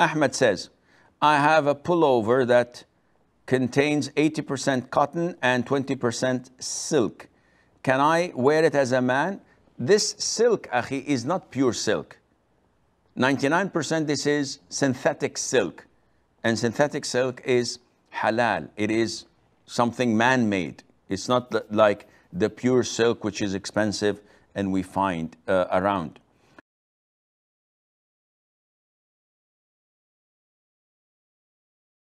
Ahmed says, I have a pullover that contains 80% cotton and 20% silk. Can I wear it as a man? This silk, akhi, is not pure silk. 99% this is synthetic silk. And synthetic silk is halal. It is something man-made. It's not like the pure silk, which is expensive and we find around.